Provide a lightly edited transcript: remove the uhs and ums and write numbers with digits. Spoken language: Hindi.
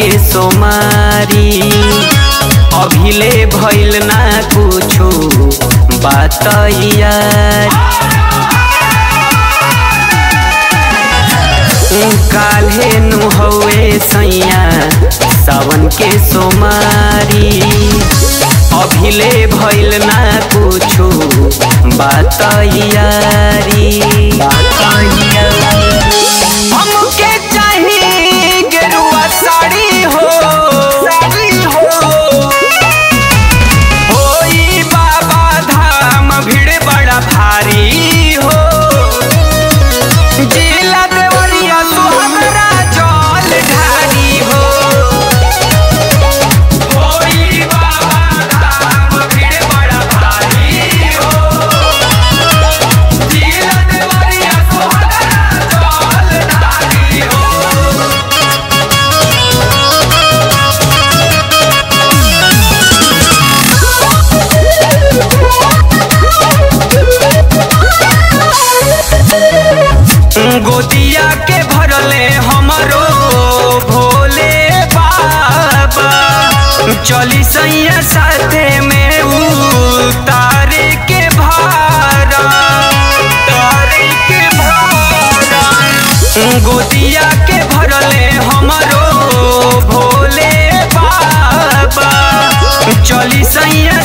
के सोमारी अभिले भइल ना कुछो बात यार। काल्हे नु हवे सैया सावन के सोमारी अभिले भइल ना कुछो बात यारी। हमके चाही गेरुआ साड़ी हो होई बाबा धाम भीड़ बड़ा भारी हो जिला गोदिया के भरले हमरो भोले बाबा चली सैया साथे में उतारे के भारा गोदिया के भरले हमरो भोले बाबा चली सैया